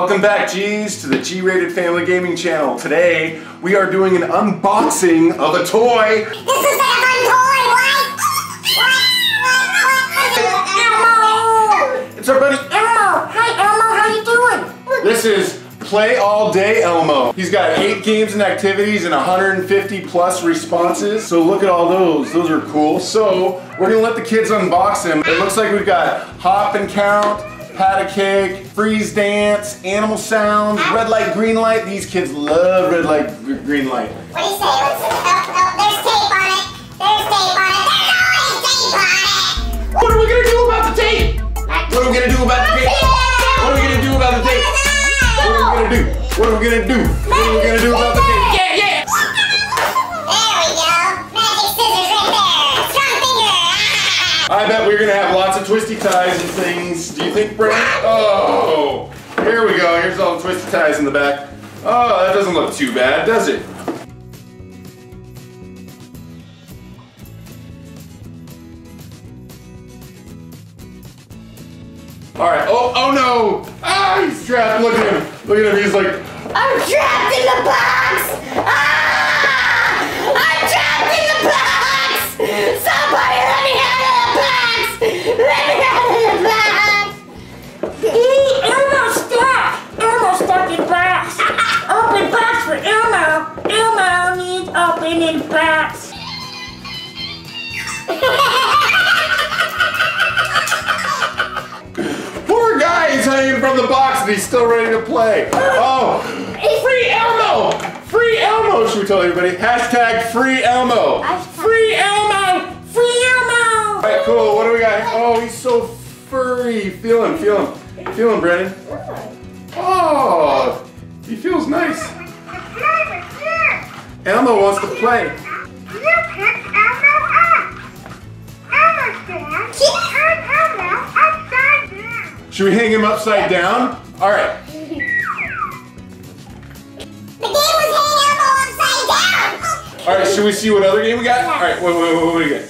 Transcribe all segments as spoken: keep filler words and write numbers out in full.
Welcome back, G's, to the G-Rated Family Gaming channel. Today, we are doing an unboxing of a toy. This is a fun toy, what? What? What? What? Elmo! It's our buddy Elmo! Hi Elmo, how you doing? This is Play All Day Elmo. He's got eight games and activities and one hundred fifty plus responses. So look at all those, those are cool. So, we're gonna let the kids unbox him. It looks like we've got hop and count, pat a cake, freeze dance, animal sounds, red light, green light. These kids love red light, green light. What do you say? What's, oh, oh, there's tape on it. There's tape on it. There's always tape on it. What are we gonna do about the tape? What are we gonna do about the tape? What are we gonna do about the tape? What are we gonna do? What are we gonna do? What are we gonna do about the tape? Yeah, yeah. There we go. Magic scissors right there. Strong finger. Ah. I bet we're gonna have lots of twisty ties and things. Do you think, Brent? Oh, here we go. Here's all the twisty ties in the back. Oh, that doesn't look too bad, does it? All right. Oh, oh no! Ah, he's trapped. Look at him. Look at him. He's like, I'm trapped in the box. Ah! I'm trapped in the box. Somebody let me out of the box. Let me out of the box. Elmo's stuck. Elmo's stuck in box. Open box for Elmo. Elmo needs opening box. Hanging from the box and he's still ready to play. Oh, free Elmo! Free Elmo! Should we tell everybody? Hashtag free Elmo! Free Elmo! Free Elmo! All right, cool. What do we got? Oh, he's so furry. Feel him, feel him, feel him, Brennan. Oh, he feels nice. Elmo wants to play. Should we hang him upside down? All right. The game was hang Elmo upside down. All right. Should we see what other game we got? All right. Wait, wait, wait, what do we get?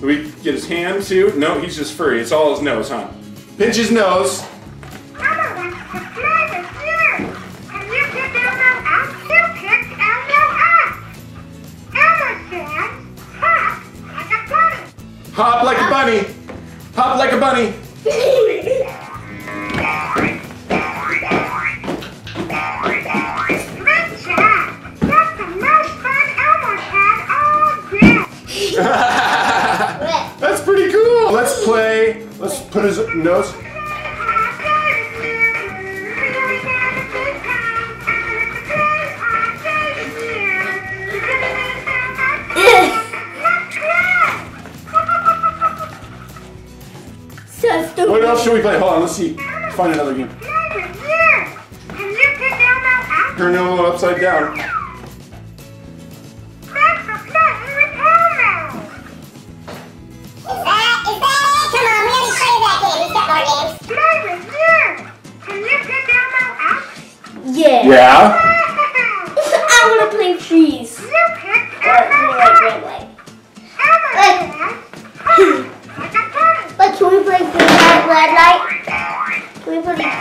Do we get his hand too? No, he's just furry. It's all his nose, huh? Pinch his nose. Elmo wants to play the game. Can you pick Elmo up? You picked Elmo up. Elmo said, "Hop like a bunny." Hop like a bunny. Hop like a bunny. That's pretty cool. Let's play. Let's put his nose. What else should we play? Hold on, let's see. Let's find another game. Turn Elmo upside down. Yeah. I want to play freeze. You picked Elmo. Right, right, right, right. But can we play green light, red light? Can we play green light,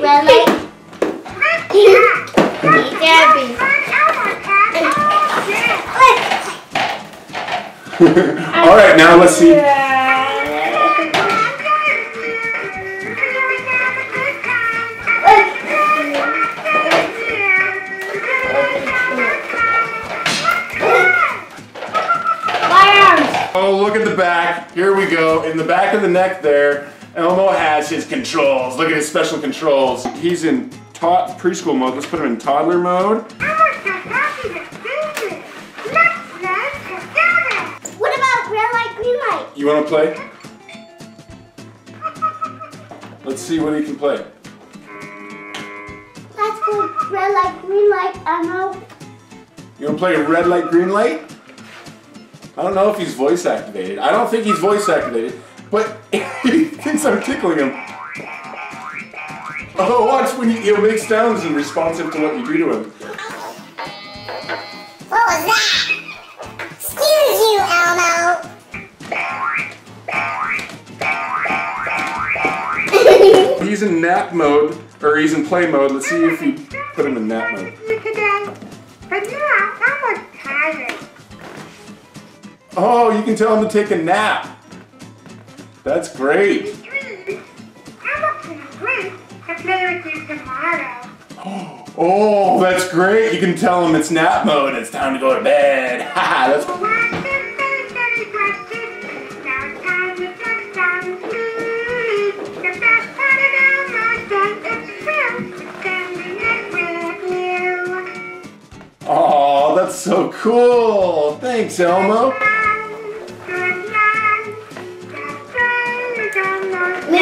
red light? All right, now let's see. Oh, look at the back. Here we go. In the back of the neck there, Elmo has his controls. Look at his special controls. He's in preschool mode. Let's put him in toddler mode. Elmo's so happy to see you. Let's play together. What about red light, green light? You want to play? Let's see what he can play. Let's go red light, green light, Elmo. You want to play red light, green light? I don't know if he's voice activated. I don't think he's voice activated, but he thinks I'm tickling him. Oh, watch when he, he'll make sounds in responsive to what you do to him. What was that? Excuse you, Elmo. He's in nap mode. Or he's in play mode. Let's see if we put him in nap mode. Oh, you can tell him to take a nap. That's great. Oh, that's great. You can tell him it's nap mode. It's time to go to bed. Ha, that's oh, that's so cool. Thanks, Elmo. Be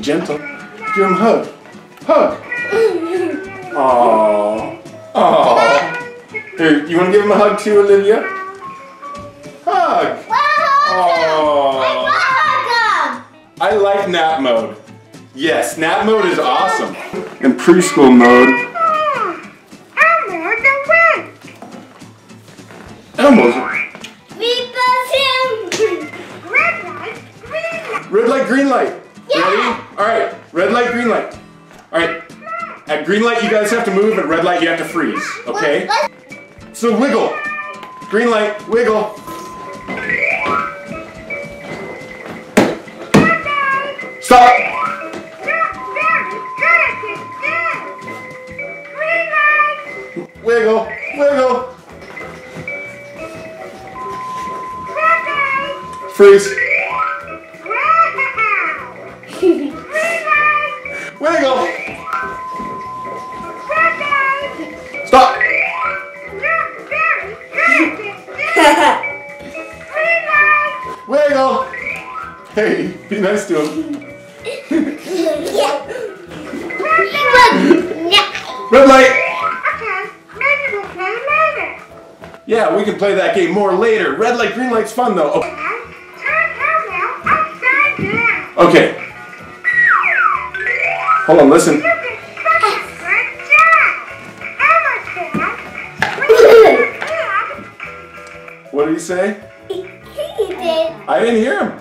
gentle. Give him a hug. Hug. Aww. Aww. Here, you want to give him a hug too, Olivia? Hug. Aww. I like nap mode. Yes, nap mode is awesome. In preschool mode. Elmo's. We buzz him. Red light, green light. Red light, green light. Yeah. Ready? All right. Red light, green light. All right. At green light, you guys have to move. At red light, you have to freeze. Okay. So wiggle. Green light, wiggle. Stop. Green light. Wiggle, wiggle. Freeze. Wiggle. Stop. Wiggle. Hey, be nice to him. Red light. Yeah, we can play that game more later. Red light, green light's fun though. Okay. Okay. Hold on, listen. What did he say? He did. I didn't hear him.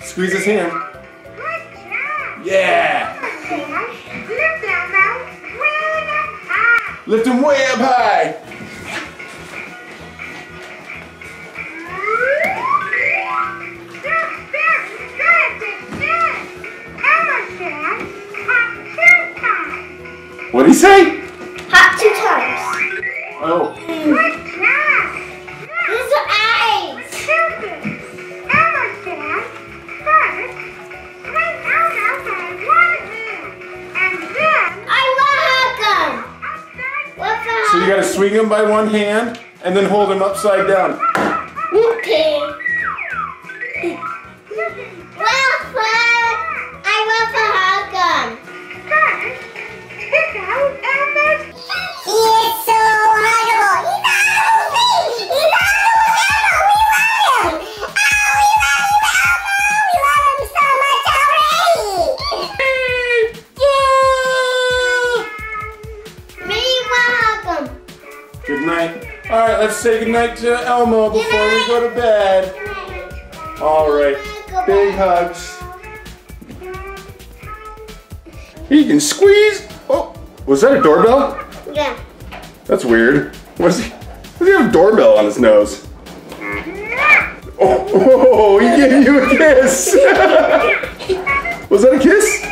Squeeze his hand. Yeah. Lift him way up high. What did he say? Hop two times. Oh. These are eyes. I want to hug him. So you gotta swing him by one hand and then hold him upside down. Okay. Alright, let's say goodnight to Elmo before we go to bed. Alright, big hugs. He can squeeze. Oh, was that a doorbell? Yeah. That's weird. What is he? Does he have a doorbell on his nose? Oh, oh, he gave you a kiss. Was that a kiss?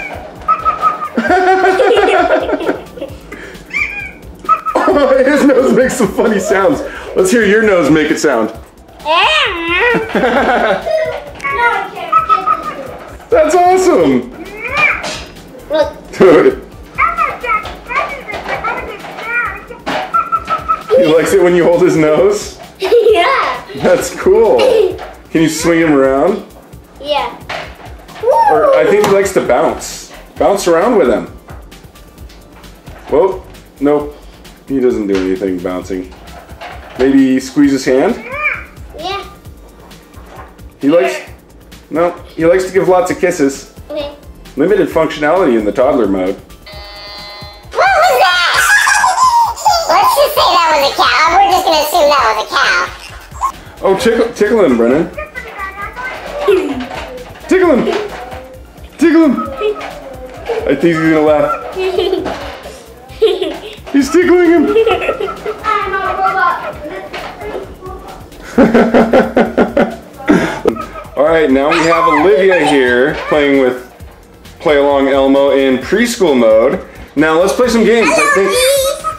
His nose makes some funny sounds. Let's hear your nose make it sound. That's awesome. He likes it when you hold his nose? Yeah. That's cool. Can you swing him around? Yeah. Or I think he likes to bounce. Bounce around with him. Whoa, nope. He doesn't do anything bouncing. Maybe squeeze his hand? Yeah. He likes... No, he likes to give lots of kisses. Okay. Limited functionality in the toddler mode. What was that? let's just say that was a cow. We're just gonna assume that was a cow. Oh, tickle, tickle him, Brennan. Tickle him. Tickle him. I think he's gonna laugh. He's tickling him. All right, now we have Olivia here playing with Play Along Elmo in preschool mode. Now let's play some games. I think.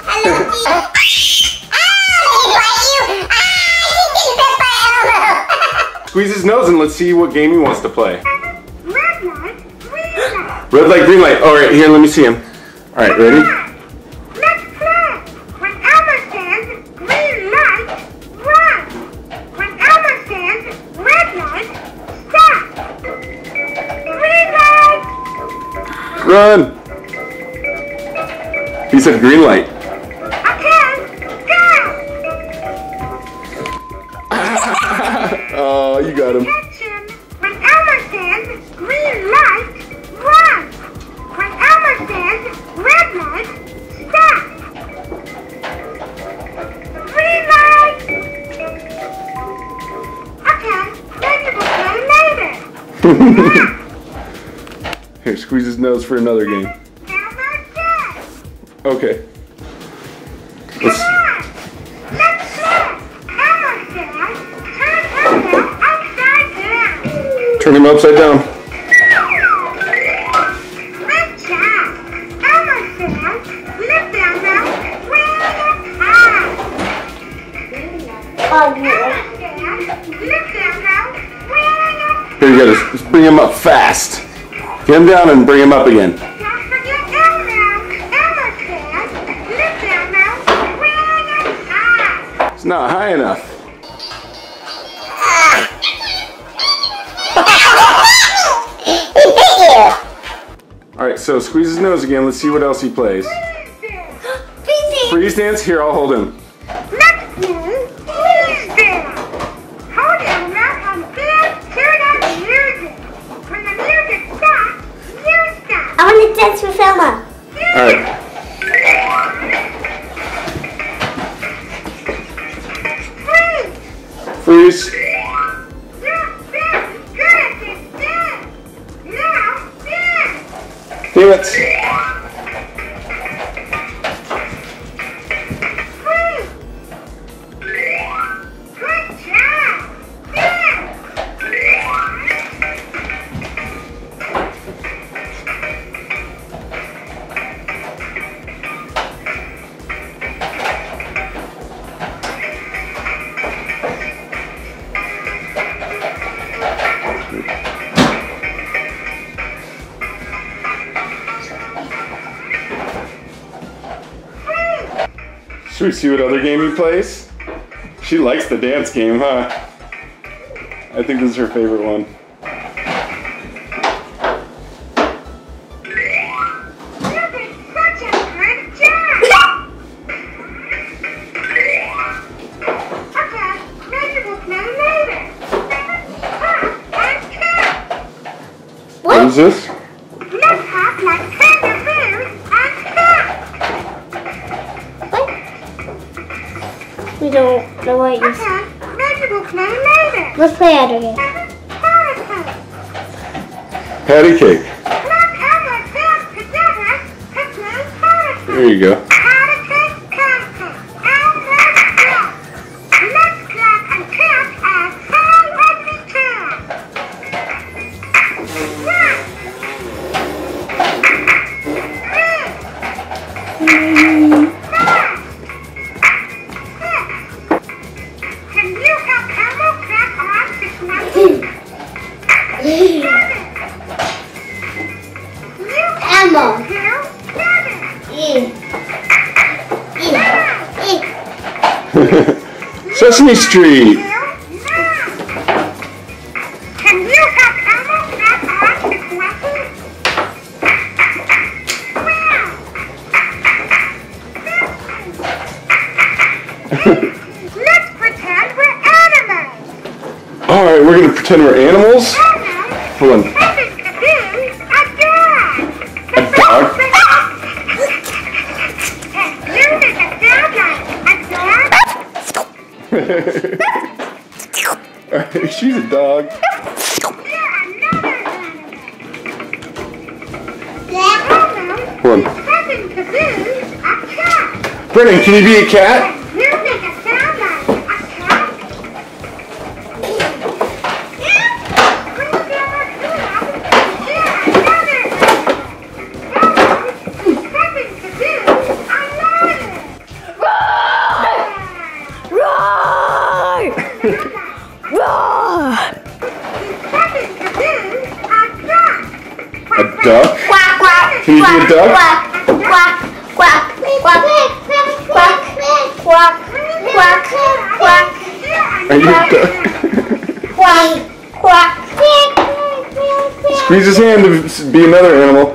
I love you. Ah, they like you. Ah, he's bit by Elmo. Squeeze his nose and let's see what game he wants to play. Red light, green light. Red light, green light. All right, here, let me see him. All right, ready? Let's play. When Elmo says green light, run. When Elmo says red light, stop. Green light. Run. He said green light. Okay, go! Oh, you got him. When Elmo says green light, run. When Elmo says red light, stop. Green light. Okay, then we'll play later. Yeah. Here, squeeze his nose for another game. Okay. Let's... Turn him upside down. Good job. Elmo says, lift Elmo way high. Here you go. Just bring him up fast. Get him down and bring him up again. Not high enough. Alright, so squeeze his nose again. Let's see what else he plays. Freeze dance? Here, I'll hold him. Let's do freeze dance. Hold him up and dance to the music. When the music stops, you stop. I want to dance with Elmo. Alright. Freeze. Damn it. Should we see what other game he plays? She likes the dance game, huh? I think this is her favorite one. You did such a good job! Okay, maybe we'll play later. Hop and cat. What? What is this? Let's hop like kangaroo and cat. What? We don't know what it is. Okay, maybe we'll play later. Let's play out of here. Patty cake. There you go. Sesame Street. Can you help Elmo grab on his weapon? Wow. Let's pretend we're animals. All right, we're gonna pretend we're animals. Hold on. A dog. A dog. She's a dog. One. Brennan, can you be a cat? Duck? Quack, quack, can you quack, be a duck? Quack, quack, quack, quack, quack, quack, quack, quack. Are you a duck? Quack, quack. Squeeze his hand to be another animal.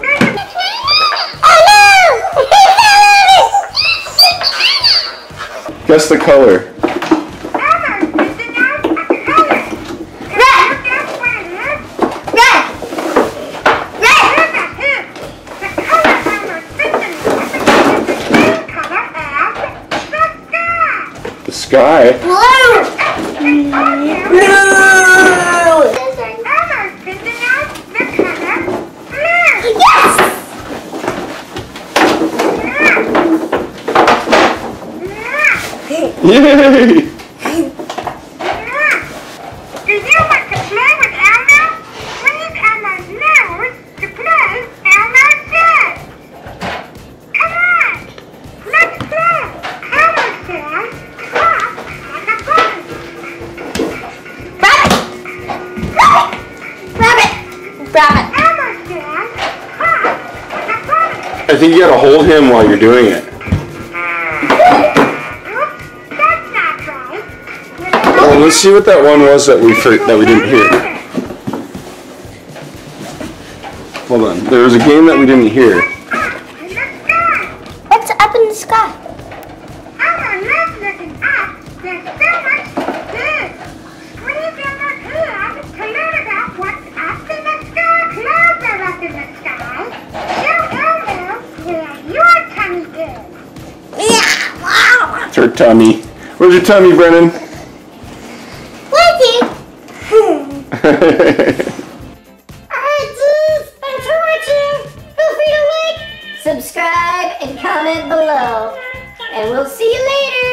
Guess the color. Sky. Blue. Blue. Yes. Yay. Do you want to play with Elmo? Please, Elmo knows to play Elmo says. Come on, let's play. Elmo says. I think you gotta hold him while you're doing it. Well, let's see what that one was that we that we didn't hear. Hold on, there was a game that we didn't hear. What's up in the sky? I love looking up. There's so much good. Squeeze in the club to learn about what's up in the sky. Clouds are up in the sky. It's her tummy. Where's your tummy, Brennan? Where's it? Alright, dudes, thanks for watching. Feel free to like, subscribe, and comment below. And we'll see you later.